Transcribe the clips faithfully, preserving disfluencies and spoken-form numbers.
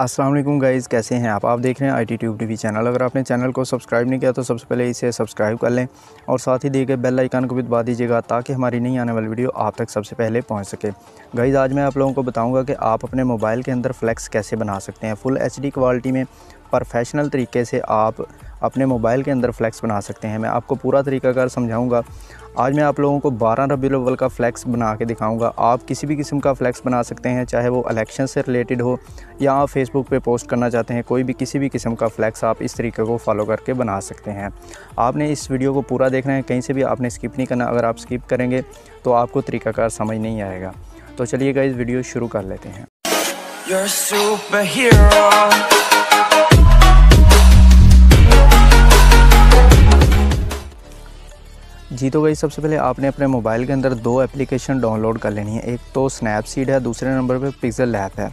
अस्सलाम वालेकुम गाइज़, कैसे हैं आप आप देख रहे हैं I T tube TV channel. अगर आपने चैनल को सब्सक्राइब नहीं किया तो सबसे पहले इसे सब्सक्राइब कर लें और साथ ही दिए गए बेल आइकन को भी दबा दीजिएगा ताकि हमारी नई आने वाली वीडियो आप तक सबसे पहले पहुंच सके। गाइज़, आज मैं आप लोगों को बताऊंगा कि आप अपने मोबाइल के अंदर फ्लैक्स कैसे बना सकते हैं। फुल एच डी क्वालिटी में प्रोफेशनल तरीके से आप अपने मोबाइल के अंदर फ्लैक्स बना सकते हैं। मैं आपको पूरा तरीकाकार समझाऊँगा। आज मैं आप लोगों को बारह रबी उल अव्वल का फ्लैक्स बना के दिखाऊंगा। आप किसी भी किस्म का फ्लैक्स बना सकते हैं, चाहे वो इलेक्शन से रिलेटेड हो या आप फेसबुक पे पोस्ट करना चाहते हैं। कोई भी किसी भी किस्म का फ्लैक्स आप इस तरीके को फॉलो करके बना सकते हैं। आपने इस वीडियो को पूरा देखना है, कहीं से भी आपने स्किप नहीं करना। अगर आप स्किप करेंगे तो आपको तरीकाकार समझ नहीं आएगा। तो चलिएगा, इस वीडियो शुरू कर लेते हैं। जी तो गाइस, सबसे पहले आपने अपने मोबाइल के अंदर दो एप्लीकेशन डाउनलोड कर लेनी है। एक तो स्नैपसीड है, दूसरे नंबर पे पिक्सेलैब है।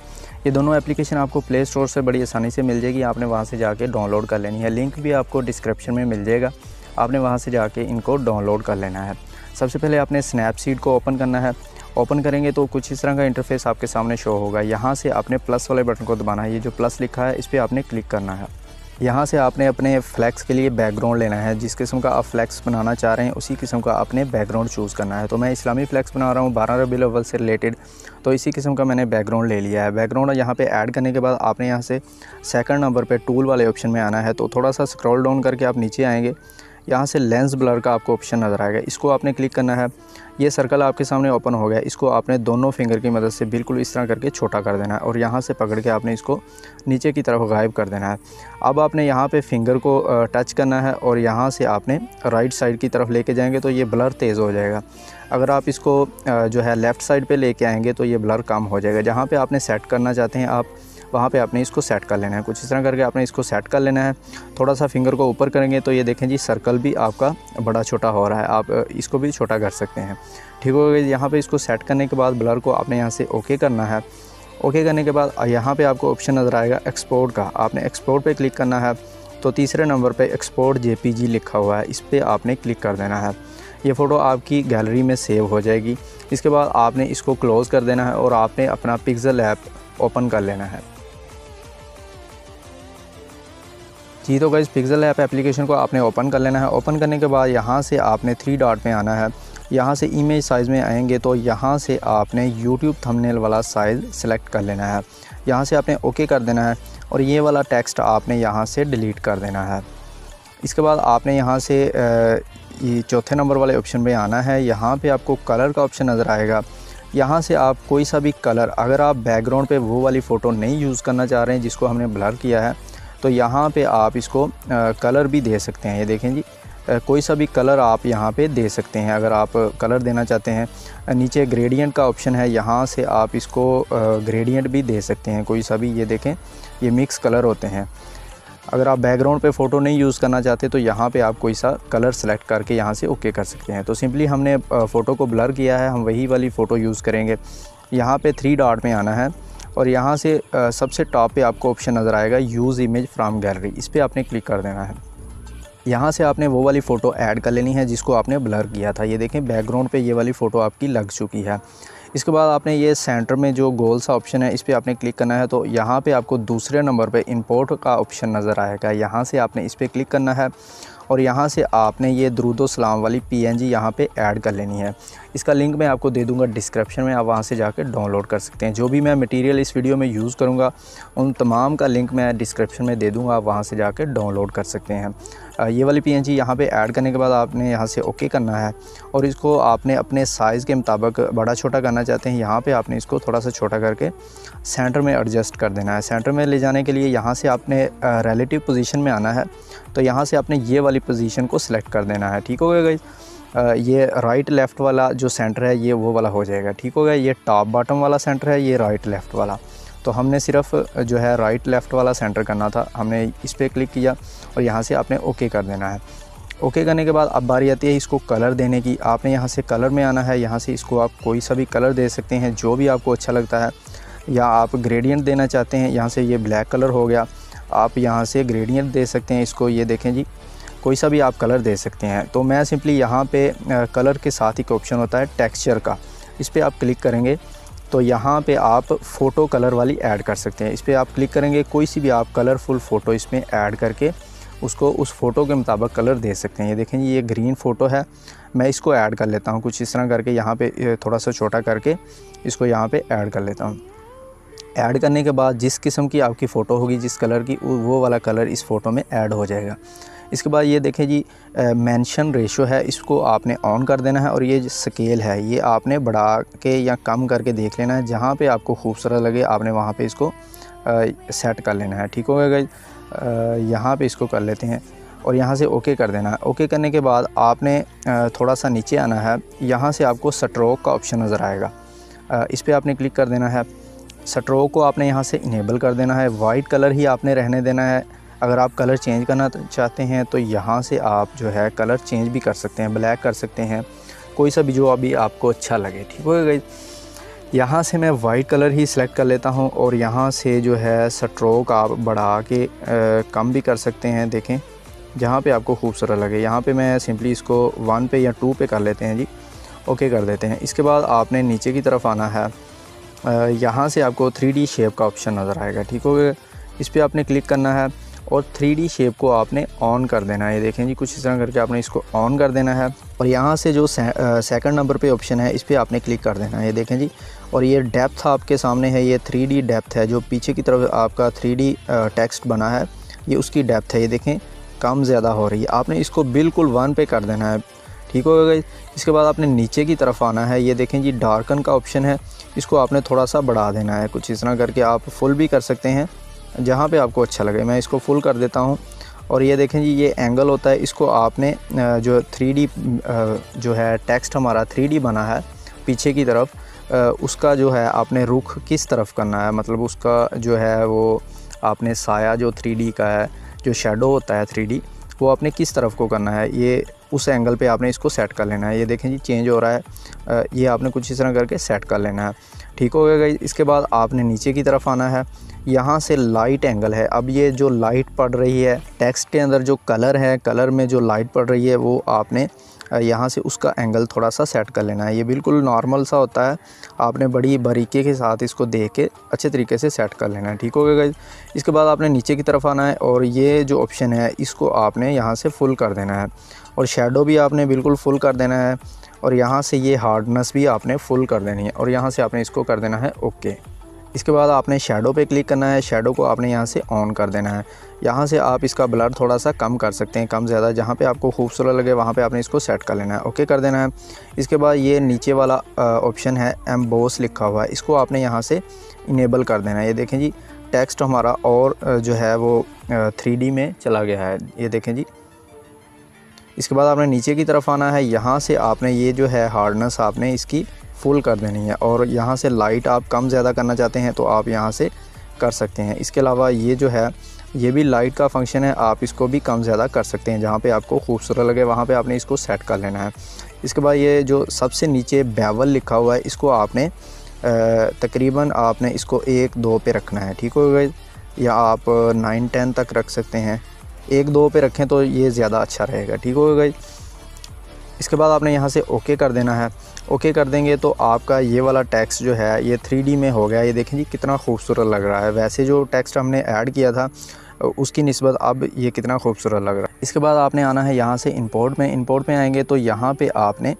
ये दोनों एप्लीकेशन आपको प्ले स्टोर से बड़ी आसानी से मिल जाएगी। आपने वहाँ से जाके डाउनलोड कर लेनी है। लिंक भी आपको डिस्क्रिप्शन में मिल जाएगा। आपने वहाँ से जाके इनको डाउनलोड कर लेना है। सबसे पहले आपने स्नैपसीड को ओपन करना है। ओपन करेंगे तो कुछ इस तरह का इंटरफेस आपके सामने शो होगा। यहाँ से आपने प्लस वाले बटन को दबाना है। ये जो प्लस लिखा है, इस पर आपने क्लिक करना है। यहाँ से आपने अपने फ्लैक्स के लिए बैकग्राउंड लेना है। जिस किस्म का आप फ्लैक्स बनाना चाह रहे हैं उसी किस्म का आपने बैकग्राउंड चूज़ करना है। तो मैं इस्लामी फ्लैक्स बना रहा हूँ बारह रबी उल अव्वल से रिलेटेड, तो इसी किस्म का मैंने बैकग्राउंड ले लिया है। बैकग्राउंड यहाँ पे ऐड करने के बाद आपने यहाँ से सेकंड नंबर पे टूल वाले ऑप्शन में आना है। तो थोड़ा सा स्क्रॉल डाउन करके आप नीचे आएँगे। यहाँ से लेंस ब्लर का आपको ऑप्शन नज़र आएगा, इसको आपने क्लिक करना है। ये सर्कल आपके सामने ओपन हो गया। इसको आपने दोनों फिंगर की मदद से बिल्कुल इस तरह करके छोटा कर देना है और यहाँ से पकड़ के आपने इसको नीचे की तरफ गायब कर देना है। अब आपने यहाँ पे फिंगर को टच करना है और यहाँ से आपने राइट साइड की तरफ लेके जाएंगे तो ये ब्लर तेज़ हो जाएगा। अगर आप इसको जो है लेफ़्ट साइड पर लेके आएँगे तो ये ब्लर कम हो जाएगा। जहाँ पर आपने सेट करना चाहते हैं आप वहाँ पे आपने इसको सेट कर लेना है। कुछ इस तरह करके आपने इसको सेट कर लेना है। थोड़ा सा फिंगर को ऊपर करेंगे तो ये देखें जी, सर्कल भी आपका बड़ा छोटा हो रहा है। आप इसको भी छोटा कर सकते हैं। ठीक हो गया। यहाँ पे इसको सेट करने के बाद ब्लर को आपने यहाँ से ओके करना है। ओके करने के बाद यहाँ पे आपको ऑप्शन नज़र आएगा एक्सपोर्ट का। आपने एक्सपोर्ट पर क्लिक करना है। तो तीसरे नंबर पर एक्सपोर्ट जे पी जी लिखा हुआ है, इस पर आपने क्लिक कर देना है। ये फ़ोटो आपकी गैलरी में सेव हो जाएगी। इसके बाद आपने इसको क्लोज़ कर देना है और आपने अपना पिक्सेल ऐप ओपन कर लेना है। जी तो गाइस, पिक्सेल ऐप एप्लीकेशन को आपने ओपन कर लेना है। ओपन करने के बाद यहाँ से आपने थ्री डॉट में आना है। यहाँ से इमेज साइज़ में आएंगे तो यहाँ से आपने यूट्यूब थंबनेल वाला साइज़ सेलेक्ट कर लेना है। यहाँ से आपने ओके कर देना है और ये वाला टेक्स्ट आपने यहाँ से डिलीट कर देना है। इसके बाद आपने यहाँ से ये चौथे नंबर वाले ऑप्शन पे आना है। यहाँ पर आपको कलर का ऑप्शन नज़र आएगा। यहाँ से आप कोई सा भी कलर, अगर आप बैकग्राउंड पर वो वाली फ़ोटो नहीं यूज़ करना चाह रहे हैं जिसको हमने ब्लर किया है, तो यहाँ पे आप इसको आ, कलर भी दे सकते हैं। ये देखें जी, आ, कोई सा भी कलर आप यहाँ पे दे सकते हैं। अगर आप कलर देना चाहते हैं, नीचे ग्रेडियंट का ऑप्शन है, यहाँ से आप इसको आ, ग्रेडियंट भी दे सकते हैं कोई सा भी। ये देखें, ये मिक्स कलर होते हैं। अगर आप बैकग्राउंड पे फ़ोटो नहीं यूज़ करना चाहते तो यहाँ पे आप कोई सा कलर सेलेक्ट करके यहाँ से ओके कर सकते हैं। तो सिंपली हमने फ़ोटो को ब्लर किया है, हम वही वाली फ़ोटो यूज़ करेंगे। यहाँ पर थ्री डॉट में आना है और यहाँ से सबसे टॉप पे आपको ऑप्शन नज़र आएगा यूज़ इमेज फ्रॉम गैलरी, इस पर आपने क्लिक कर देना है। यहाँ से आपने वो वाली फ़ोटो ऐड कर लेनी है जिसको आपने ब्लर किया था। ये देखें, बैकग्राउंड पे ये वाली फ़ोटो आपकी लग चुकी है। इसके बाद आपने ये सेंटर में जो गोल सा ऑप्शन है, इस पर आपने क्लिक करना है। तो यहाँ पे आपको दूसरे नंबर पे इंपोर्ट का ऑप्शन नज़र आएगा। यहाँ से आपने इस पर क्लिक करना है और यहाँ से आपने ये दुरूदो सलाम वाली पीएनजी यहाँ पे ऐड कर लेनी है। इसका लिंक मैं आपको दे दूँगा डिस्क्रिप्शन में, आप वहाँ से जाकर डाउनलोड कर सकते हैं। जो भी मैं मटेरियल इस वीडियो में यूज़ करूँगा उन तमाम का लिंक मैं डिस्क्रिप्शन में दे दूँगा, आप वहाँ से जाकर डाउनलोड कर सकते हैं। ये वाली पीएनजी यहाँ पे ऐड करने के बाद आपने यहाँ से ओके करना है और इसको आपने अपने साइज़ के मुताबिक बड़ा छोटा करना चाहते हैं, यहाँ पर आपने इसको थोड़ा सा छोटा करके सेंटर में एडजस्ट कर देना है। सेंटर में ले जाने के लिए यहाँ से आपने रिलेटिव पोजीशन में आना है। तो यहाँ से आपने ये वाली पोजीशन को सिलेक्ट कर देना है। ठीक हो गया गाइस, ये राइट लेफ़्ट वाला जो सेंटर है ये वो वाला हो जाएगा। ठीक हो गया, ये टॉप बॉटम वाला सेंटर है, ये राइट लेफ़्ट वाला। तो हमने सिर्फ जो है राइट लेफ़्ट वाला सेंटर करना था, हमने इस पर क्लिक किया और यहाँ से आपने ओके कर देना है। ओके करने के बाद अब बारी आती है इसको कलर देने की। आपने यहाँ से कलर में आना है। यहाँ से इसको आप कोई सा भी कलर दे सकते हैं जो भी आपको अच्छा लगता है, या आप ग्रेडियंट देना चाहते हैं। यहाँ से ये ब्लैक कलर हो गया, आप यहाँ से ग्रेडियंट दे सकते हैं इसको। ये देखें जी, कोई सा भी आप कलर दे सकते हैं। तो मैं सिंपली यहाँ पे कलर के साथ ही एक ऑप्शन होता है टेक्सचर का, इस पर आप क्लिक करेंगे तो यहाँ पे आप फ़ोटो कलर वाली ऐड कर सकते हैं। इस पर आप क्लिक करेंगे, कोई सी भी आप कलरफुल फ़ोटो इसमें ऐड करके उसको उस फ़ोटो के मुताबिक कलर दे सकते हैं। ये देखें, ये ग्रीन फ़ोटो है, मैं इसको ऐड कर लेता हूँ कुछ इस तरह करके, यहाँ पे थोड़ा सा छोटा करके इसको यहाँ पे ऐड कर लेता हूँ। ऐड करने के बाद जिस किस्म की आपकी फ़ोटो होगी, जिस कलर की, वो वाला कलर इस फ़ोटो में ऐड हो जाएगा। इसके बाद ये देखें जी, मेंशन रेशो है, इसको आपने ऑन कर देना है, और ये स्केल है ये आपने बढ़ा के या कम करके देख लेना है, जहाँ पे आपको खूबसूरत लगे आपने वहाँ पे इसको आ, सेट कर लेना है। ठीक हो गया गाइस, यहाँ पे इसको कर लेते हैं और यहाँ से ओके कर देना है। ओके करने के बाद आपने आ, थोड़ा सा नीचे आना है, यहाँ से आपको स्ट्रोक का ऑप्शन नज़र आएगा, आ, इस पर आपने क्लिक कर देना है। स्ट्रोक को आपने यहाँ से इनेबल कर देना है, वाइट कलर ही आपने रहने देना है। अगर आप कलर चेंज करना चाहते हैं तो यहाँ से आप जो है कलर चेंज भी कर सकते हैं, ब्लैक कर सकते हैं, कोई सा भी जो अभी आपको अच्छा लगे। ठीक हो गई, यहाँ से मैं वाइट कलर ही सिलेक्ट कर लेता हूँ, और यहाँ से जो है स्ट्रोक आप बढ़ा के आ, कम भी कर सकते हैं, देखें जहाँ पे आपको खूबसूरत लगे। यहाँ पे मैं सिंपली इसको वन पे या टू पे कर लेते हैं जी, ओके कर देते हैं। इसके बाद आपने नीचे की तरफ आना है, आ, यहाँ से आपको थ्री डी शेप का ऑप्शन नज़र आएगा। ठीक हो गया, इस पर आपने क्लिक करना है और थ्री डी शेप को आपने ऑन कर देना है। ये देखें जी, कुछ इस तरह करके आपने इसको ऑन कर देना है, और यहाँ से जो सेकंड नंबर पे ऑप्शन है इस पर आपने क्लिक कर देना है। ये देखें जी, और ये डेप्थ आपके सामने है, ये थ्री डी डेप्थ है, जो पीछे की तरफ आपका थ्री डी टेक्स्ट बना है ये उसकी डेप्थ है। ये देखें कम ज़्यादा हो रही है, आपने इसको बिल्कुल वन पे कर देना है। ठीक हो गया, इसके बाद आपने नीचे की तरफ आना है, ये देखें जी डार्कन का ऑप्शन है, इसको आपने थोड़ा सा बढ़ा देना है, कुछ इस तरह करके आप फुल भी कर सकते हैं जहाँ पे आपको अच्छा लगे। मैं इसको फुल कर देता हूँ, और ये देखें जी ये एंगल होता है, इसको आपने जो थ्री डी जो है टेक्स्ट हमारा थ्री डी बना है पीछे की तरफ, उसका जो है आपने रुख किस तरफ करना है, मतलब उसका जो है वो आपने साया जो थ्री डी का है, जो शेडो होता है थ्री डी, वो आपने किस तरफ को करना है, ये उस एंगल पे आपने इसको सेट कर लेना है। ये देखें जी चेंज हो रहा है, ये आपने कुछ इस तरह करके सेट कर लेना है। ठीक हो गया। इसके बाद आपने नीचे की तरफ आना है, यहाँ से लाइट एंगल है, अब ये जो लाइट पड़ रही है टेक्स्ट के अंदर, जो कलर है कलर में जो लाइट पड़ रही है, वो आपने यहाँ से उसका एंगल थोड़ा सा सेट कर लेना है। ये बिल्कुल नॉर्मल सा होता है, आपने बड़ी बारीकी के साथ इसको देख के अच्छे तरीके से सेट कर लेना है। ठीक हो गया गाइस। इसके बाद आपने नीचे की तरफ आना है, और ये जो ऑप्शन है इसको आपने यहाँ से फुल कर देना है, और शेडो भी आपने बिल्कुल फुल कर देना है, और यहाँ से ये हार्डनेस भी आपने फुल कर देनी है, और यहाँ से आपने इसको कर देना है ओके। इसके बाद आपने शेडो पे क्लिक करना है, शेडो को आपने यहाँ से ऑन कर देना है। यहाँ से आप इसका ब्लर थोड़ा सा कम कर सकते हैं, कम ज़्यादा जहाँ पे आपको खूबसूरत लगे वहाँ पे आपने इसको सेट कर लेना है, ओके कर देना है। इसके बाद ये नीचे वाला ऑप्शन है एम्बोस लिखा हुआ है, इसको आपने यहाँ से इनेबल कर देना है। ये देखें जी टेक्स्ट हमारा और जो है वो थ्री डी में चला गया है, ये देखें जी। इसके बाद आपने नीचे की तरफ आना है, यहाँ से आपने ये जो है हार्डनेस आपने इसकी फुल कर देनी है, और यहाँ से लाइट आप कम ज़्यादा करना चाहते हैं तो आप यहाँ से कर सकते हैं। इसके अलावा ये जो है ये भी लाइट का फंक्शन है, आप इसको भी कम ज़्यादा कर सकते हैं, जहाँ पे आपको खूबसूरत लगे वहाँ पे आपने इसको सेट कर लेना है। इसके बाद ये जो सबसे नीचे बेवल लिखा हुआ है, इसको आपने तकरीबन आपने इसको एक दो पे रखना है। ठीक हो गया, या आप नाइन टेन तक रख सकते हैं, एक दो पे रखें तो ये ज़्यादा अच्छा रहेगा। ठीक हो गया। इसके बाद आपने यहाँ से ओके कर देना है, ओके कर देंगे तो आपका ये वाला टेक्स्ट जो है ये थ्री डी में हो गया। ये देखें जी कितना खूबसूरत लग रहा है, वैसे जो टेक्स्ट हमने ऐड किया था उसकी निस्बत अब ये कितना खूबसूरत लग रहा है। इसके बाद आपने आना है यहाँ से इंपोर्ट में, इंपोर्ट में आएंगे तो यहाँ पे आपने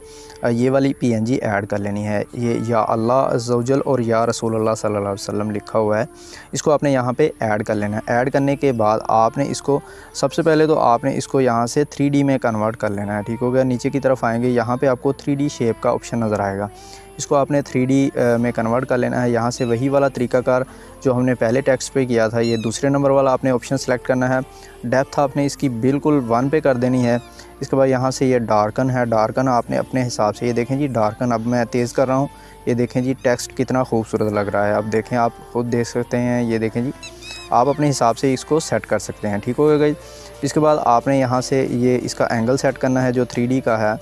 ये वाली पीएनजी ऐड कर लेनी है, ये या अल्लाह अज़्ज़ोजल और या रसूलुल्लाह सल्लल्लाहु अलैहि वसल्लम लिखा हुआ है, इसको आपने यहाँ पे ऐड कर लेना है। ऐड करने के बाद आपने इसको सबसे पहले तो आपने इसको यहाँ से थ्री डी में कन्वर्ट कर लेना है। ठीक हो गया, नीचे की तरफ आएँगे, यहाँ पर आपको थ्री डी शेप का ऑप्शन नज़र आएगा, इसको आपने थ्री डी में कन्वर्ट कर लेना है। यहाँ से वही वाला तरीकाकार जो हमने पहले टेक्स्ट पे किया था, ये दूसरे नंबर वाला आपने ऑप्शन सेलेक्ट करना है, डेप्थ आपने इसकी बिल्कुल वन पे कर देनी है। इसके बाद यहाँ से ये डार्कन है, डार्कन आपने अपने हिसाब से, ये देखें जी डार्कन अब मैं तेज़ कर रहा हूँ, ये देखें जी टेक्स्ट कितना खूबसूरत लग रहा है, अब देखें आप खुद देख सकते हैं। ये देखें जी आप अपने हिसाब से इसको सेट कर सकते हैं। ठीक हो गया गाइस। इसके बाद आपने यहाँ से ये इसका एंगल सेट करना है जो थ्री डी का है,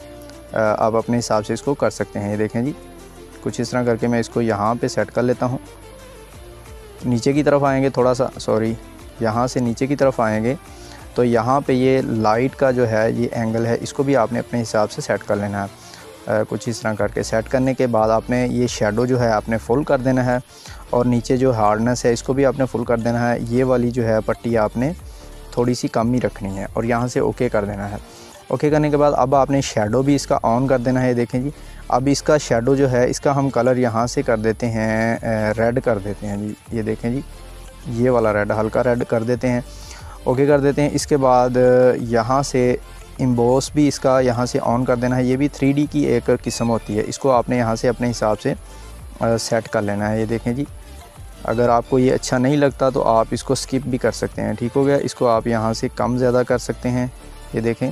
आप अपने हिसाब से इसको कर सकते हैं। ये देखें जी कुछ इस तरह करके मैं इसको यहाँ पे सेट कर लेता हूँ। नीचे की तरफ आएंगे थोड़ा सा, सॉरी यहाँ से नीचे की तरफ आएंगे तो यहाँ पे ये लाइट का जो है ये एंगल है, इसको भी आपने अपने हिसाब से सेट कर लेना है। आ, कुछ इस तरह करके सेट करने के बाद आपने ये शेडो जो है आपने फुल कर देना है और नीचे जो हार्डनेस है इसको भी आपने फुल कर देना है। ये वाली जो है पट्टी आपने थोड़ी सी कम ही रखनी है और यहाँ से ओके कर देना है। ओके करने के बाद अब आपने शेडो भी इसका ऑन कर देना है। देखें जी, अब इसका शेडो जो है इसका हम कलर यहाँ से कर देते हैं, रेड कर देते हैं जी। ये देखें जी, ये वाला रेड, हल्का रेड कर देते हैं, ओके कर देते हैं। इसके बाद यहाँ से एम्बॉस भी इसका यहाँ से ऑन कर देना है। ये भी थ्री डी की एक किस्म होती है, इसको आपने यहाँ से अपने हिसाब से सेट कर लेना है। ये देखें जी, अगर आपको ये अच्छा नहीं लगता तो आप इसको स्किप भी कर सकते हैं। ठीक हो गया, इसको आप यहाँ से कम ज़्यादा कर सकते हैं। ये देखें,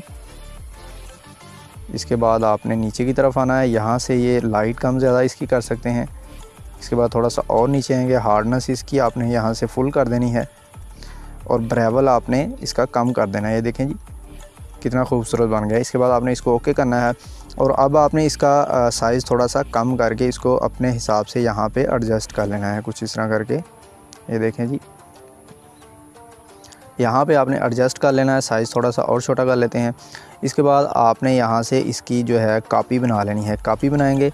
इसके बाद आपने नीचे की तरफ आना है, यहाँ से ये लाइट कम ज़्यादा इसकी कर सकते हैं। इसके बाद थोड़ा सा और नीचे आएंगे, हार्डनेस इसकी आपने यहाँ से फुल कर देनी है और ब्रेवल आपने इसका कम कर देना है। ये देखें जी, कितना खूबसूरत बन गया। इसके बाद आपने इसको ओके करना है और अब आपने इसका साइज़ थोड़ा सा कम करके इसको अपने हिसाब से यहाँ पे एडजस्ट कर लेना है, कुछ इस तरह करके। ये देखें जी, यहाँ पे आपने एडजस्ट कर लेना है, साइज़ थोड़ा सा और छोटा कर लेते हैं। इसके बाद आपने यहाँ से इसकी जो है कापी बना लेनी है। कापी बनाएंगे,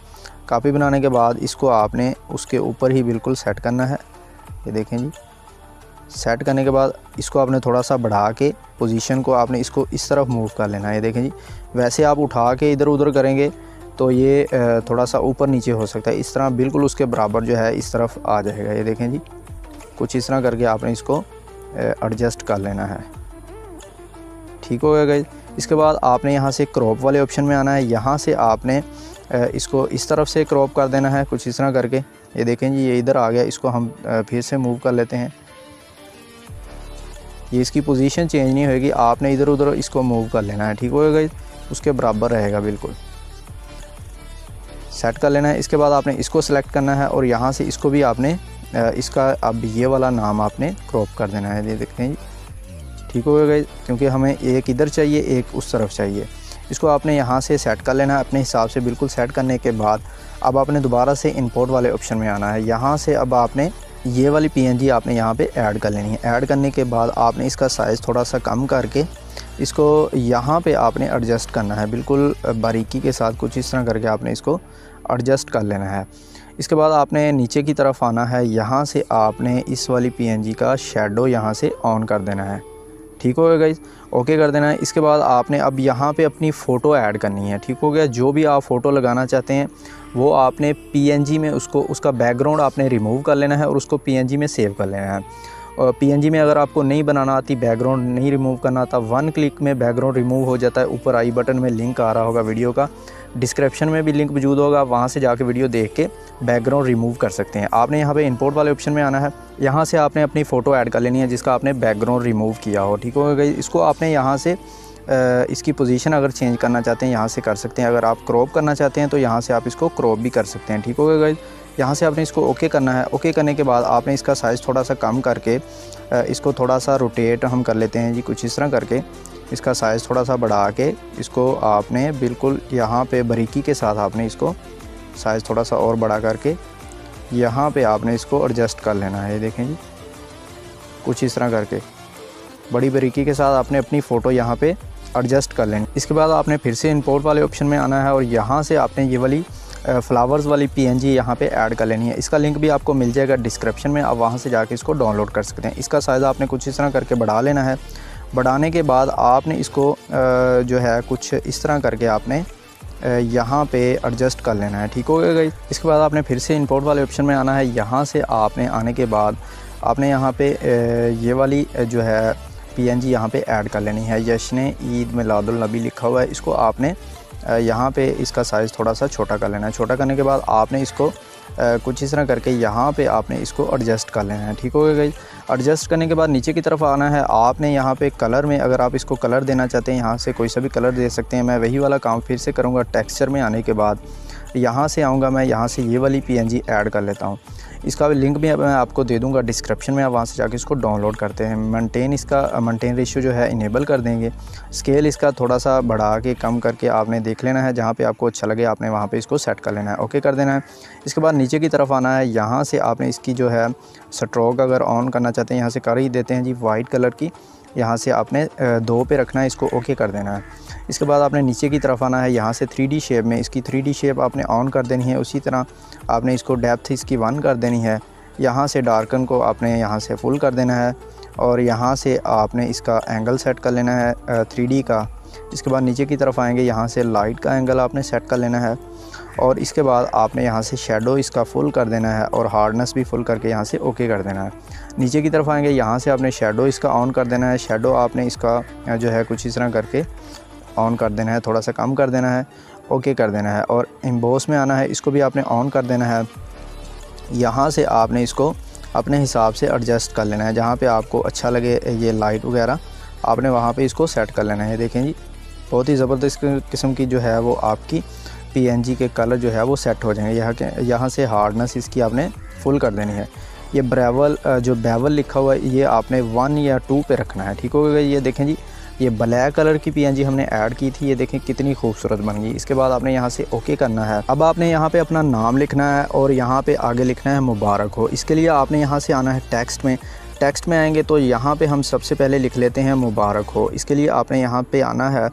कापी बनाने के बाद इसको आपने उसके ऊपर ही बिल्कुल सेट करना है। ये देखें जी, सेट करने के बाद इसको आपने थोड़ा सा बढ़ा के पोजीशन को आपने इसको इस तरफ मूव कर लेना है। ये देखें जी, वैसे आप उठा के इधर उधर करेंगे तो ये थोड़ा सा ऊपर नीचे हो सकता है। इस तरह बिल्कुल उसके बराबर जो है इस तरफ आ जाएगा। ये देखें जी, कुछ इस तरह करके आपने इसको एडजस्ट कर लेना है। ठीक हो गया गाइस। इसके बाद आपने यहाँ से क्रॉप वाले ऑप्शन में आना है, यहाँ से आपने इसको इस तरफ से क्रॉप कर देना है, कुछ इस तरह करके। ये देखें जी, ये इधर आ गया, इसको हम फिर से मूव कर लेते हैं। ये इसकी पोजीशन चेंज नहीं होगी, आपने इधर उधर इसको मूव कर लेना है। ठीक हो गया, उसके बराबर रहेगा, बिल्कुल सेट कर लेना है। इसके बाद आपने इसको सेलेक्ट करना है और यहाँ से इसको भी आपने इसका अब ये वाला नाम आपने क्रॉप कर देना है। ये देखते हैं, ठीक हो गया, क्योंकि हमें एक इधर चाहिए एक उस तरफ चाहिए। इसको आपने यहाँ से सेट कर लेना है अपने हिसाब से, बिल्कुल सेट करने के बाद अब आपने दोबारा से इंपोर्ट वाले ऑप्शन में आना है। यहाँ से अब आपने ये वाली पीएनजी आपने यहाँ पे ऐड कर लेनी है। ऐड करने के बाद आपने इसका साइज़ थोड़ा सा कम करके इसको यहाँ पे आपने एडजस्ट करना है, बिल्कुल बारीकी के साथ कुछ इस तरह करके आपने इसको एडजस्ट कर लेना है। इसके बाद आपने नीचे की तरफ आना है, यहाँ से आपने इस वाली पीएनजी का शेडो यहाँ से ऑन कर देना है। ठीक हो गया गाइस, ओके कर देना है। इसके बाद आपने अब यहाँ पे अपनी फ़ोटो ऐड करनी है। ठीक हो गया, जो भी आप फ़ोटो लगाना चाहते हैं वो आपने पीएनजी में उसको उसका बैकग्राउंड आपने रिमूव कर लेना है और उसको पीएनजी में सेव कर लेना है। और पीएनजी में अगर आपको नहीं बनाना आती, बैकग्राउंड नहीं रिमूव करना आता, वन क्लिक में बैकग्राउंड रिमूव हो जाता है। ऊपर आई बटन में लिंक आ रहा होगा वीडियो का, डिस्क्रिप्शन में भी लिंक मौजूद होगा, वहाँ से जाके वीडियो देख के बैकग्राउंड रिमूव कर सकते हैं। आपने यहाँ पे इंपोर्ट वाले ऑप्शन में आना है, यहाँ से आपने अपनी फ़ोटो ऐड कर लेनी है जिसका आपने बैकग्राउंड रिमूव किया हो। ठीक हो गया, इसको आपने यहाँ से इसकी पोजीशन अगर चेंज करना चाहते हैं यहाँ से कर सकते हैं। अगर आप क्रॉप करना चाहते हैं तो यहाँ से आप इसको क्रॉप भी कर सकते हैं। ठीक हो गया गाइस, यहाँ से आपने इसको ओके करना है। ओके करने के बाद आपने इसका साइज़ थोड़ा सा कम करके इसको थोड़ा सा रोटेट हम कर लेते हैं जी, कुछ इस तरह करके। इसका साइज़ थोड़ा सा बढ़ा के इसको आपने बिल्कुल यहाँ पे बारीकी के साथ आपने इसको साइज़ थोड़ा सा और बड़ा करके यहाँ पे आपने इसको एडजस्ट कर लेना है। ये देखें जी, कुछ इस तरह करके बड़ी बारीकी के साथ आपने अपनी फ़ोटो यहाँ पे एडजस्ट कर लेना। इसके बाद आपने फिर से इंपोर्ट वाले ऑप्शन में आना है और यहाँ से आपने ये वाली फ्लावर्स वाली पीएनजी यहाँ पे ऐड कर लेनी है। इसका लिंक भी आपको मिल जाएगा डिस्क्रिप्शन में, आप वहाँ से जाके इसको डाउनलोड कर सकते हैं। इसका साइज़ आपने कुछ इस तरह करके बढ़ा लेना है। बढ़ाने के बाद आपने इसको जो है कुछ इस तरह करके आपने यहाँ पे एडजस्ट कर लेना है। ठीक हो गया गाइस। इसके बाद आपने फिर से इंपोर्ट वाले ऑप्शन में आना है। यहाँ से आपने आने के बाद आपने यहाँ पे ये वाली जो है पीएनजी यहाँ पे ऐड कर लेनी है। जश्न ईद मिलादुल नबी लिखा हुआ है, इसको आपने यहाँ पे इसका साइज़ थोड़ा सा छोटा कर लेना है। छोटा करने के बाद आपने इसको कुछ इस तरह करके यहाँ पे आपने इसको एडजस्ट कर लेना है। ठीक हो गया गाइस। एडजस्ट करने के बाद नीचे की तरफ आना है। आपने यहाँ पे कलर में अगर आप इसको कलर देना चाहते हैं यहाँ से कोई सा भी कलर दे सकते हैं। मैं वही वाला काम फिर से करूँगा। टेक्सचर में आने के बाद यहाँ से आऊँगा मैं, यहाँ से ये वाली पीएनजी ऐड कर लेता हूँ। इसका भी लिंक भी मैं आपको दे दूँगा डिस्क्रिप्शन में, आप वहाँ से जाके इसको डाउनलोड करते हैं। मेंटेन इसका मेंटेन रेशियो जो है इनेबल कर देंगे। स्केल इसका थोड़ा सा बढ़ा के कम करके आपने देख लेना है, जहाँ पे आपको अच्छा लगे आपने वहाँ पे इसको सेट कर लेना है। ओके कर देना है। इसके बाद नीचे की तरफ आना है। यहाँ से आपने इसकी जो है स्ट्रोक अगर ऑन करना चाहते हैं यहाँ से कर ही देते हैं जी, वाइट कलर की। यहाँ से आपने दो पे रखना है, इसको ओके कर देना है। इसके बाद आपने नीचे की तरफ आना है, यहाँ से थ्री डी शेप में इसकी थ्री डी शेप आपने ऑन कर देनी है। उसी तरह आपने इसको डेप्थ इसकी वन कर देनी है, यहाँ से डार्कन को आपने यहाँ से फुल कर देना है और यहाँ से आपने इसका एंगल सेट कर लेना है थ्री डी का। इसके बाद नीचे की तरफ आएंगे, यहाँ से लाइट का एंगल आपने सेट कर लेना है और इसके बाद आपने यहाँ से शेडो इसका फुल कर देना है और हार्डनेस भी फुल करके यहाँ से ओके कर देना है। नीचे की तरफ आएंगे, यहाँ से आपने शेडो इसका ऑन कर देना है। शेडो आपने इसका जो है कुछ इस तरह करके ऑन कर देना है, थोड़ा सा कम कर देना है, ओके कर देना है। और एम्बॉस में आना है, इसको भी आपने ऑन कर देना है। यहाँ से आपने इसको अपने हिसाब से एडजस्ट कर लेना है, जहाँ पर आपको अच्छा लगे ये लाइट वगैरह आपने वहाँ पे इसको सेट कर लेना है। देखें जी, बहुत ही ज़बरदस्त किस्म की जो है वो आपकी पीएनजी के कलर जो है वो सेट हो जाएंगे। यहाँ के यहाँ से हार्डनेस इसकी आपने फुल कर देनी है। ये ब्रेवल जो बेवल लिखा हुआ है ये आपने वन या टू पे रखना है, ठीक हो गया। ये देखें जी, ये ब्लैक कलर की पीएनजी हमने ऐड की थी, ये देखें कितनी खूबसूरत बन गई। इसके बाद आपने यहाँ से ओके करना है। अब आपने यहाँ पे अपना नाम लिखना है और यहाँ पे आगे लिखना है मुबारक हो। इसके लिए आपने यहाँ से आना है टेक्स्ट में। टेक्स्ट में आएंगे तो यहाँ पे हम सबसे पहले लिख लेते हैं मुबारक हो। इसके लिए आपने यहाँ पे आना है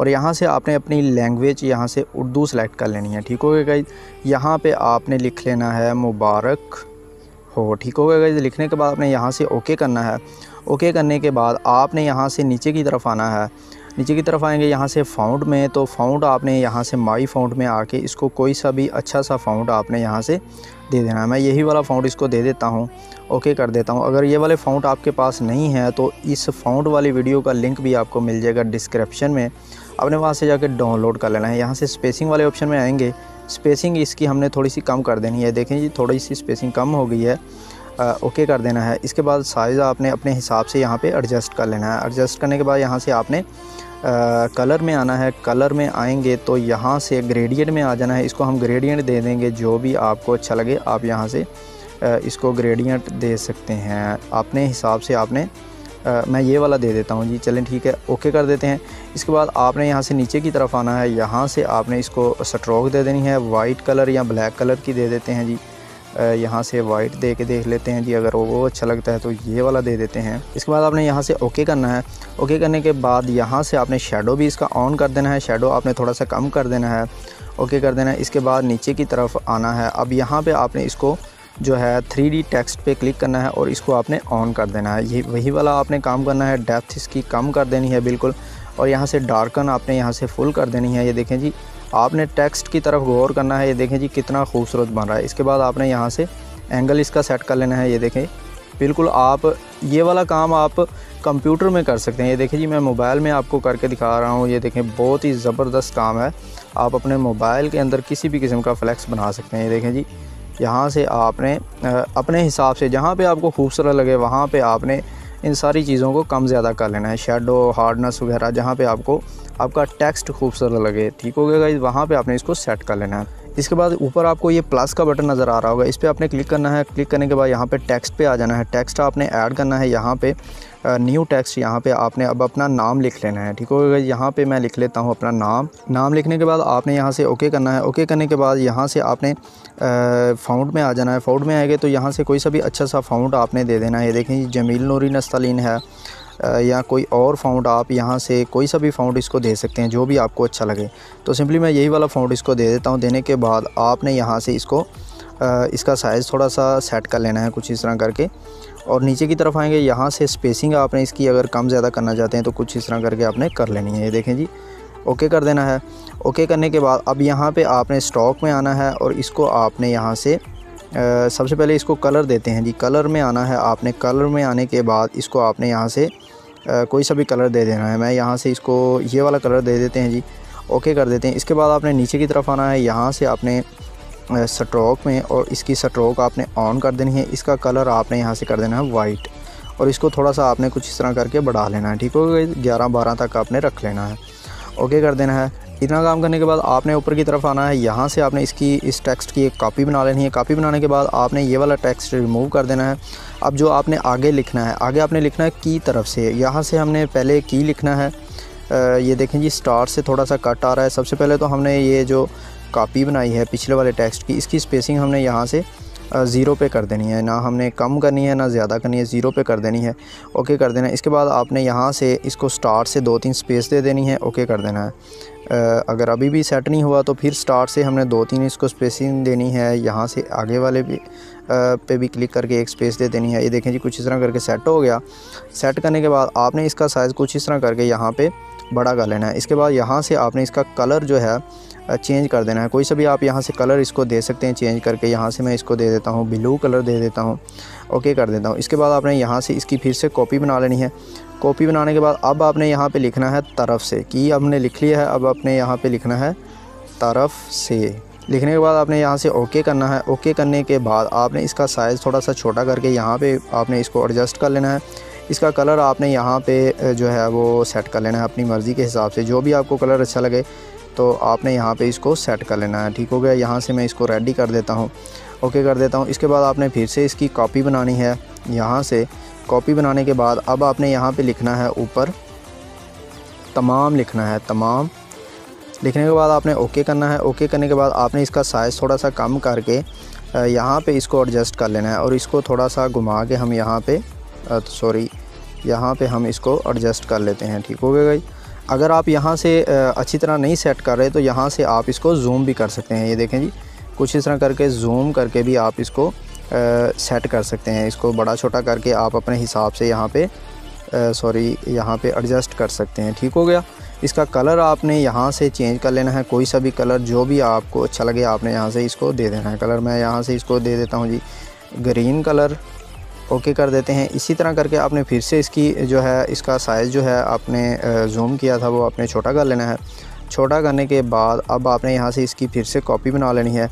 और यहाँ से आपने अपनी लैंग्वेज यहाँ से उर्दू सेलेक्ट कर लेनी है, ठीक हो गया गाइज। यहाँ पे आपने लिख लेना है मुबारक हो, ठीक हो गया गाइज। लिखने के बाद आपने यहाँ से ओके करना है। ओके करने के बाद आपने यहाँ से नीचे की तरफ आना है। नीचे की तरफ आएंगे, यहाँ से फ़ॉन्ट में, तो फ़ॉन्ट आपने यहाँ से माई फ़ॉन्ट में आके इसको कोई सा भी अच्छा सा फ़ॉन्ट आपने यहाँ से दे देना है। मैं यही वाला फ़ॉन्ट इसको दे देता हूँ, ओके कर देता हूँ। अगर ये वाले फ़ॉन्ट आपके पास नहीं है तो इस फ़ॉन्ट वाली वीडियो का लिंक भी आपको मिल जाएगा डिस्क्रिप्शन में, आपने वहाँ से जाकर डाउनलोड कर लेना है। यहाँ से स्पेसिंग वाले ऑप्शन में आएंगे, स्पेसिंग इसकी हमने थोड़ी सी कम कर देनी है। देखें जी, थोड़ी सी स्पेसिंग कम हो गई है, ओके कर देना है। इसके बाद साइज़ आपने अपने हिसाब से यहाँ पे एडजस्ट कर लेना है। एडजस्ट करने के बाद यहाँ से आपने कलर में आना है। कलर में आएंगे तो यहाँ से ग्रेडियंट में आ जाना है, इसको हम ग्रेडियंट दे देंगे, जो भी आपको अच्छा लगे आप यहाँ से इसको ग्रेडियंट दे सकते हैं अपने हिसाब से। आपने आ, मैं ये वाला दे देता हूँ जी, चलें ठीक है, ओके कर देते हैं। इसके बाद आपने यहाँ से नीचे की तरफ आना है। यहाँ से आपने इसको स्ट्रोक दे देनी है, वाइट कलर या ब्लैक कलर की दे देते हैं जी। यहाँ से वाइट दे के देख लेते हैं जी, अगर वो अच्छा लगता है तो ये वाला दे देते हैं। इसके बाद आपने यहाँ से ओके करना है। ओके करने के बाद यहाँ से आपने शेडो भी इसका ऑन कर देना है। शेडो आपने थोड़ा सा कम कर देना है, ओके कर देना है। इसके बाद नीचे की तरफ आना है। अब यहाँ पे आपने इसको जो है थ्री डी टेक्स्ट पे क्लिक करना है और इसको आपने ऑन कर देना है। ये वही वाला आपने काम करना है, डेप्थ इसकी कम कर देनी है बिल्कुल, और यहाँ से डार्कन आपने यहाँ से फुल कर देनी है। ये देखें जी, आपने टेक्स्ट की तरफ गौर करना है, ये देखें जी कितना खूबसूरत बन रहा है। इसके बाद आपने यहाँ से एंगल इसका सेट कर लेना है। ये देखें बिल्कुल, आप ये वाला काम आप कंप्यूटर में कर सकते हैं। ये देखें जी, मैं मोबाइल में आपको करके दिखा रहा हूँ। ये देखें बहुत ही ज़बरदस्त काम है, आप अपने मोबाइल के अंदर किसी भी किस्म का फ्लैक्स बना सकते हैं। ये देखें जी, यहाँ से आपने अपने हिसाब से जहाँ पर आपको खूबसूरत लगे वहाँ पर आपने इन सारी चीज़ों को कम ज़्यादा कर लेना है, शेडो, हार्डनेस वगैरह, जहाँ पे आपको आपका टेक्स्ट खूबसूरत लगे, ठीक हो गया गाइस, वहाँ पे आपने इसको सेट कर लेना है। इसके बाद ऊपर आपको ये प्लस का बटन नज़र आ रहा होगा, इस पर आपने क्लिक करना है। क्लिक करने के बाद यहाँ पे टेक्स्ट पे आ जाना है। टेक्स्ट आपने ऐड करना है, यहाँ पे न्यू टेक्स्ट, यहाँ पे आपने अब अपना नाम लिख लेना है, ठीक हो गया। यहाँ पे मैं लिख लेता हूँ अपना नाम। नाम लिखने के बाद आपने यहाँ से ओके करना है। ओके करने के बाद यहाँ से आपने फ़ॉन्ट में आ जाना है। फ़ॉन्ट में आएंगे तो यहाँ से कोई सा भी अच्छा सा फ़ॉन्ट आपने दे देना है। ये देखें जमील नूरी नस्तलीन है या कोई और फ़ॉन्ट, आप यहाँ से कोई सा भी फ़ॉन्ट इसको दे सकते हैं, जो भी आपको अच्छा लगे। तो सिंपली मैं यही वाला फ़ॉन्ट इसको दे देता हूँ। देने के बाद आपने यहाँ से इसको इसका साइज़ थोड़ा सा सेट कर लेना है, कुछ इस तरह करके। और नीचे की तरफ आएंगे, यहाँ से स्पेसिंग आपने इसकी अगर कम ज़्यादा करना चाहते हैं तो कुछ इस तरह करके आपने कर लेनी है। ये देखें जी, ओके कर देना है। ओके करने के बाद अब यहाँ पर आपने स्टॉक में आना है और इसको आपने यहाँ से सबसे पहले इसको कलर देते हैं जी। कलर में आना है आपने। कलर में आने के बाद इसको आपने यहाँ से कोई सा भी कलर दे देना है। मैं यहाँ से इसको ये वाला कलर दे देते हैं जी, ओके कर देते हैं। इसके बाद आपने नीचे की तरफ आना है। यहाँ से आपने स्ट्रोक में, और इसकी स्ट्रोक आपने ऑन कर देनी है। इसका कलर आपने यहाँ से कर देना है वाइट, और इसको थोड़ा सा आपने कुछ इस तरह करके बढ़ा लेना है, ठीक हो गया। ग्यारह बारह तक आपने रख लेना है, ओके कर देना है। इतना काम करने के बाद आपने ऊपर की तरफ आना है। यहाँ से आपने इसकी इस टेक्स्ट की एक कॉपी बना लेनी है। कॉपी बनाने के बाद आपने ये वाला टेक्स्ट रिमूव कर देना है। अब जो आपने आगे लिखना है, आगे आपने लिखना है की तरफ से। यहाँ से हमने पहले की लिखना है। ये देखें जी, स्टार्ट से थोड़ा सा कट आ रहा है। सबसे पहले तो हमने ये जो कॉपी बनाई है पिछले वाले टेक्स्ट की, इसकी स्पेसिंग हमने यहाँ से ज़ीरो पे कर देनी है, ना हमने कम करनी है ना ज़्यादा करनी है, ज़ीरो पे कर देनी है, ओके कर देना है। इसके बाद आपने यहाँ से इसको स्टार्ट से दो तीन स्पेस दे देनी है, ओके कर देना है। अगर अभी भी सेट नहीं हुआ तो फिर स्टार्ट से हमने दो तीन इसको स्पेसिंग देनी है, यहाँ से आगे वाले भी पे भी क्लिक करके एक स्पेस दे देनी है। ये देखें जी कुछ इस तरह करके सेट हो गया। सेट करने के बाद आपने इसका साइज़ कुछ इस तरह करके यहाँ पे बड़ा कर लेना है। इसके बाद यहाँ से आपने इसका कलर जो है चेंज कर देना है, कोई सा भी आप यहाँ से कलर इसको दे सकते हैं चेंज करके। यहाँ से मैं इसको दे देता हूँ, ब्लू कलर दे देता हूँ, ओके कर देता हूँ। इसके बाद आपने यहाँ से इसकी फिर से कॉपी बना लेनी है। कॉपी बनाने के बाद अब आपने यहाँ पे लिखना है तरफ से, कि हमने लिख लिया है, अब आपने यहाँ पे लिखना है तरफ से। लिखने के बाद आपने यहाँ से ओके करना है। ओके करने के बाद आपने इसका साइज़ थोड़ा सा छोटा करके यहाँ पे आपने इसको एडजस्ट कर लेना है। इसका कलर आपने यहाँ पे जो है वो सेट कर लेना है अपनी मर्ज़ी के हिसाब से, जो भी आपको कलर अच्छा लगे तो आपने यहाँ पे इसको सेट कर लेना है। ठीक हो गया, यहाँ से मैं इसको रेडी कर देता हूँ, ओके कर देता हूँ। इसके बाद आपने फिर से इसकी कॉपी बनानी है। यहाँ से कॉपी बनाने के बाद अब आपने यहाँ पे लिखना है ऊपर तमाम, लिखना है तमाम। लिखने के बाद आपने ओके करना है। ओके करने के बाद आपने इसका साइज़ थोड़ा सा कम करके यहाँ पे इसको एडजस्ट कर लेना है, और इसको थोड़ा सा घुमा के हम यहाँ पे सॉरी यहाँ पे हम इसको एडजस्ट कर लेते हैं। ठीक हो गया। अगर आप यहाँ से अच्छी तरह नहीं सेट कर रहे तो यहाँ से आप इसको जूम भी कर सकते हैं। ये देखें जी कुछ इस तरह करके जूम करके भी आप इसको सेट कर सकते हैं। इसको बड़ा छोटा करके आप अपने हिसाब से यहाँ पे सॉरी यहाँ पे एडजस्ट कर सकते हैं। ठीक हो गया। इसका कलर आपने यहाँ से चेंज कर लेना है, कोई सा भी कलर जो भी आपको अच्छा लगे आपने यहाँ से इसको दे देना है। कलर मैं यहाँ से इसको दे देता हूँ जी ग्रीन कलर, ओके कर देते हैं। इसी तरह करके आपने फिर से इसकी जो है इसका साइज़ जो है आपने जूम किया था वो आपने छोटा कर लेना है। छोटा करने के बाद अब आपने यहाँ से इसकी फिर से कॉपी बना लेनी है।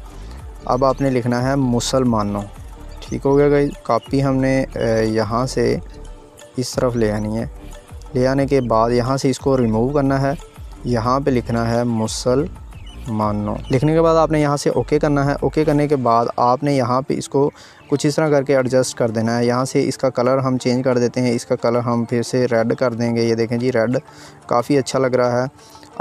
अब आपने लिखना है मुसलमानों। ठीक हो गया गाइस। कॉपी हमने यहाँ से इस तरफ ले आनी है। ले आने के बाद यहाँ से इसको रिमूव करना है, यहाँ पे लिखना है मुसलमानों। लिखने के बाद आपने यहाँ से ओके करना है। ओके करने के बाद आपने यहाँ पे इसको कुछ इस तरह करके एडजस्ट कर देना है। यहाँ से इसका कलर हम चेंज कर देते हैं, इसका कलर हम फिर से रेड कर देंगे। ये देखें जी रेड काफ़ी अच्छा लग रहा है।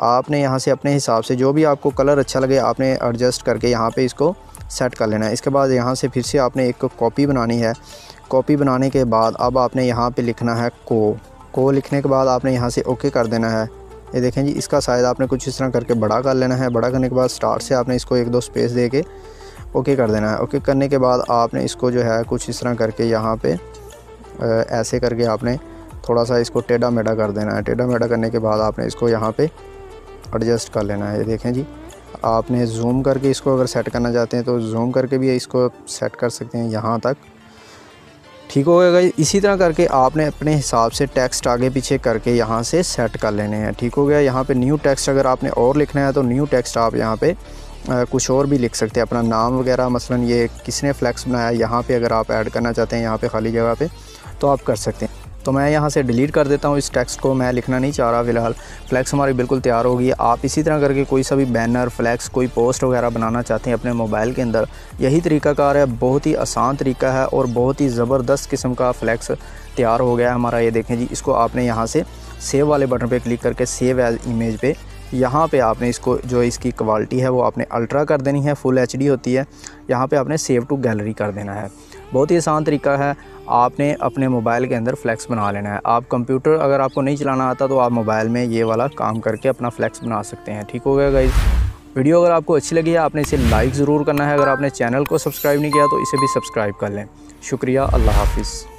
आपने यहाँ से अपने हिसाब से जो भी आपको कलर अच्छा लगे आपने एडजस्ट करके यहाँ पे इसको सेट कर लेना है। इसके बाद यहाँ से फिर से आपने एक कॉपी बनानी है। कॉपी बनाने के बाद अब आपने यहाँ पे लिखना है को। को लिखने के बाद आपने यहाँ से ओके कर देना है। ये देखें जी इसका साइज़ आपने कुछ इस तरह करके बड़ा कर लेना है। बड़ा करने के बाद स्टार्ट से आपने इसको एक दो स्पेस दे के ओके कर देना है। ओके करने के बाद आपने इसको जो है कुछ इस तरह करके यहाँ पे ऐसे करके आपने थोड़ा सा इसको टेढ़ा मेढ़ा कर देना है। टेढ़ा मेढ़ा करने के बाद आपने इसको यहाँ पे एडजस्ट कर लेना है। ये देखें जी आपने जूम करके इसको अगर सेट करना चाहते हैं तो जूम करके भी इसको सेट कर सकते हैं यहाँ तक। ठीक हो गया। इसी तरह करके आपने अपने हिसाब से टेक्स्ट आगे पीछे करके यहाँ से सेट कर लेने हैं। ठीक हो गया। यहाँ पे न्यू टेक्स्ट अगर आपने और लिखना है तो न्यू टेक्स्ट आप यहाँ पे आ, कुछ और भी लिख सकते हैं, अपना नाम वगैरह। मसलन ये किसने फ्लैक्स बनाया, यहाँ पे अगर आप ऐड करना चाहते हैं यहाँ पे खाली जगह पे तो आप कर सकते हैं। तो मैं यहाँ से डिलीट कर देता हूँ इस टेक्स्ट को, मैं लिखना नहीं चाह रहा फ़िलहाल। फ्लैक्स हमारी बिल्कुल तैयार होगी। आप इसी तरह करके कोई सा भी बैनर, फ्लैक्स, कोई पोस्ट वगैरह बनाना चाहते हैं अपने मोबाइल के अंदर, यही तरीकाकार है। बहुत ही आसान तरीका है और बहुत ही ज़बरदस्त किस्म का फ्लैक्स तैयार हो गया हमारा। ये देखें जी इसको आपने यहाँ से सेव वाले बटन पर क्लिक करके सेव एज इमेज पर यहाँ पे आपने इसको जो इसकी क्वालिटी है वो आपने अल्ट्रा कर देनी है, फुल एचडी होती है। यहाँ पे आपने सेव टू गैलरी कर देना है। बहुत ही आसान तरीका है। आपने अपने मोबाइल के अंदर फ्लैक्स बना लेना है। आप कंप्यूटर अगर आपको नहीं चलाना आता तो आप मोबाइल में ये वाला काम करके अपना फ्लैक्स बना सकते हैं। ठीक हो गया गाइस। वीडियो अगर आपको अच्छी लगी है आपने इसे लाइक ज़रूर करना है। अगर आपने चैनल को सब्सक्राइब नहीं किया तो इसे भी सब्सक्राइब कर लें। शुक्रिया। अल्लाह हाफिज़।